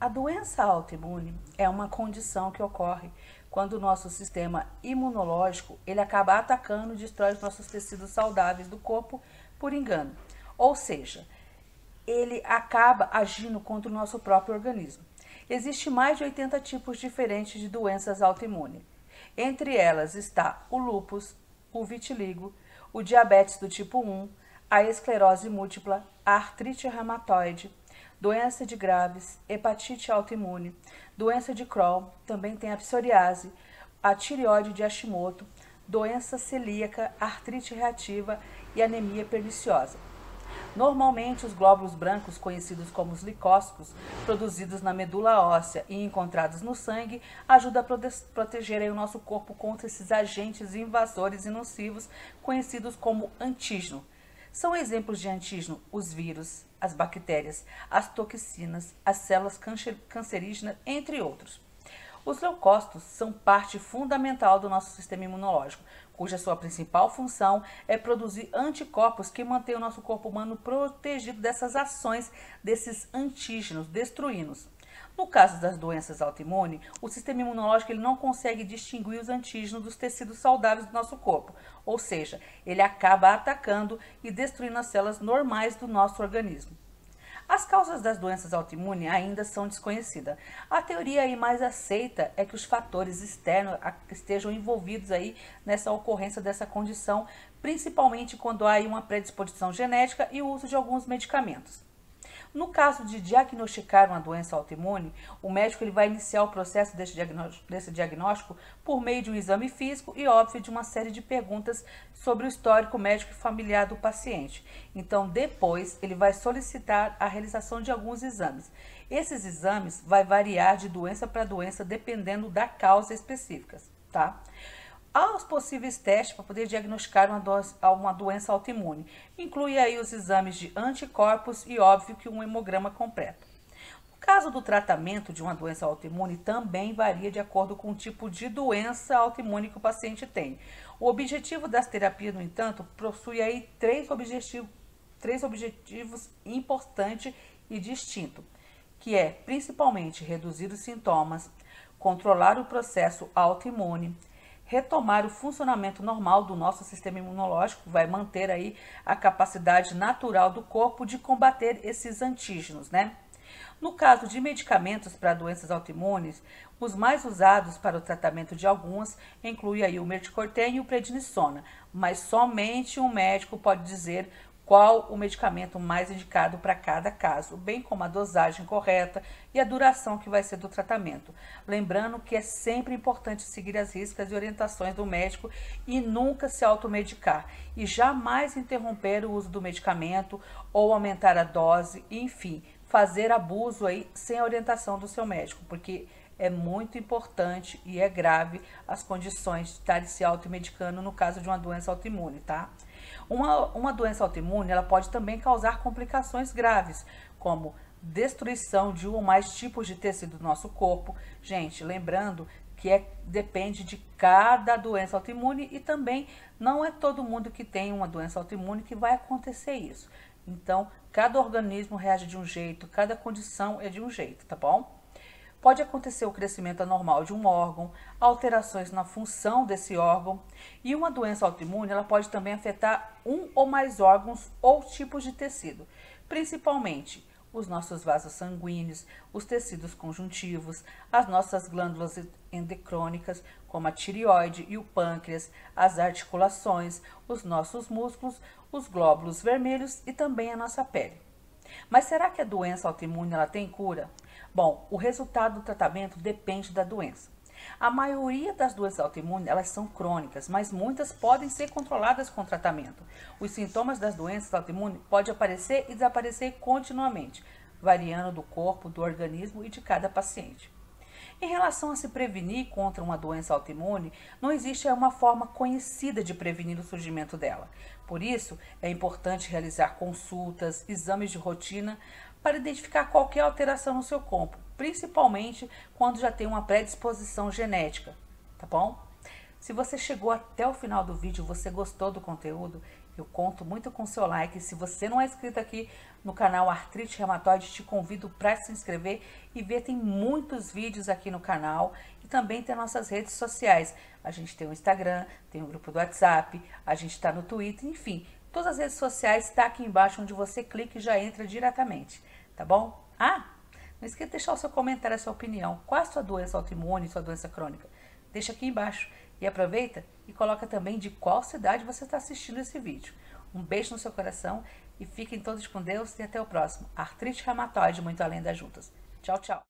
A doença autoimune é uma condição que ocorre quando o nosso sistema imunológico ele acaba atacando e destrói os nossos tecidos saudáveis do corpo por engano. Ou seja, ele acaba agindo contra o nosso próprio organismo. Existem mais de 80 tipos diferentes de doenças autoimunes. Entre elas está o lúpus, o vitiligo, o diabetes do tipo 1, a esclerose múltipla, a artrite reumatoide, doença de Graves, hepatite autoimune, doença de Crohn, também tem a psoriase, a tireoide de Hashimoto, doença celíaca, artrite reativa e anemia perniciosa. Normalmente, os glóbulos brancos, conhecidos como os leucócitos, produzidos na medula óssea e encontrados no sangue, ajudam a proteger o nosso corpo contra esses agentes invasores e nocivos, conhecidos como antígeno. São exemplos de antígeno os vírus, as bactérias, as toxinas, as células cancerígenas, entre outros. Os leucócitos são parte fundamental do nosso sistema imunológico, cuja sua principal função é produzir anticorpos que mantêm o nosso corpo humano protegido dessas ações, desses antígenos, destruindo-os. No caso das doenças autoimunes, o sistema imunológico ele não consegue distinguir os antígenos dos tecidos saudáveis do nosso corpo, ou seja, ele acaba atacando e destruindo as células normais do nosso organismo. As causas das doenças autoimunes ainda são desconhecidas. A teoria aí mais aceita é que os fatores externos estejam envolvidos aí nessa ocorrência dessa condição, principalmente quando há aí uma predisposição genética e o uso de alguns medicamentos. No caso de diagnosticar uma doença autoimune, o médico ele vai iniciar o processo desse diagnóstico por meio de um exame físico e, óbvio, de uma série de perguntas sobre o histórico médico e familiar do paciente. Então, depois, ele vai solicitar a realização de alguns exames. Esses exames vão variar de doença para doença, dependendo da causa específica, tá? Há os possíveis testes para poder diagnosticar uma doença autoimune. Inclui aí os exames de anticorpos e, óbvio, que um hemograma completo. No caso do tratamento de uma doença autoimune, também varia de acordo com o tipo de doença autoimune que o paciente tem. O objetivo das terapias, no entanto, possui aí três objetivos importantes e distintos, que é, principalmente, reduzir os sintomas, controlar o processo autoimune, retomar o funcionamento normal do nosso sistema imunológico, vai manter aí a capacidade natural do corpo de combater esses antígenos, né? No caso de medicamentos para doenças autoimunes, os mais usados para o tratamento de algumas incluem aí o meticorten e o prednisona, mas somente um médico pode dizer qual o medicamento mais indicado para cada caso, bem como a dosagem correta e a duração que vai ser do tratamento. Lembrando que é sempre importante seguir as riscas e orientações do médico e nunca se automedicar e jamais interromper o uso do medicamento ou aumentar a dose, enfim, fazer abuso aí sem a orientação do seu médico, porque é muito importante e é grave as condições de estar se automedicando no caso de uma doença autoimune, tá? Uma doença autoimune ela pode também causar complicações graves, como destruição de um ou mais tipos de tecido do nosso corpo. Gente, lembrando que depende de cada doença autoimune e também não é todo mundo que tem uma doença autoimune que vai acontecer isso. Então, cada organismo reage de um jeito, cada condição é de um jeito, tá bom? Pode acontecer o crescimento anormal de um órgão, alterações na função desse órgão, e uma doença autoimune ela pode também afetar um ou mais órgãos ou tipos de tecido, principalmente os nossos vasos sanguíneos, os tecidos conjuntivos, as nossas glândulas endocrínicas, como a tireoide e o pâncreas, as articulações, os nossos músculos, os glóbulos vermelhos e também a nossa pele. Mas será que a doença autoimune ela tem cura? Bom, o resultado do tratamento depende da doença. A maioria das doenças autoimunes, elas são crônicas, mas muitas podem ser controladas com tratamento. Os sintomas das doenças autoimunes podem aparecer e desaparecer continuamente, variando do corpo, do organismo e de cada paciente. Em relação a se prevenir contra uma doença autoimune, não existe uma forma conhecida de prevenir o surgimento dela. Por isso, é importante realizar consultas, exames de rotina, para identificar qualquer alteração no seu corpo, principalmente quando já tem uma predisposição genética, tá bom? Se você chegou até o final do vídeo, você gostou do conteúdo, Eu conto muito com seu like. Se você não é inscrito aqui no canal Artrite Reumatoide, te convido para se inscrever e ver, tem muitos vídeos aqui no canal e também tem nossas redes sociais. A gente tem o Instagram, tem o grupo do WhatsApp, a gente está no Twitter, enfim, todas as redes sociais está aqui embaixo, onde você clica e já entra diretamente, tá bom? Ah, não esqueça de deixar o seu comentário, a sua opinião. Qual a sua doença autoimune, sua doença crônica? Deixa aqui embaixo. E aproveita e coloca também de qual cidade você está assistindo esse vídeo. Um beijo no seu coração e fiquem todos com Deus e até o próximo. Artrite Reumatoide, muito além das juntas. Tchau, tchau.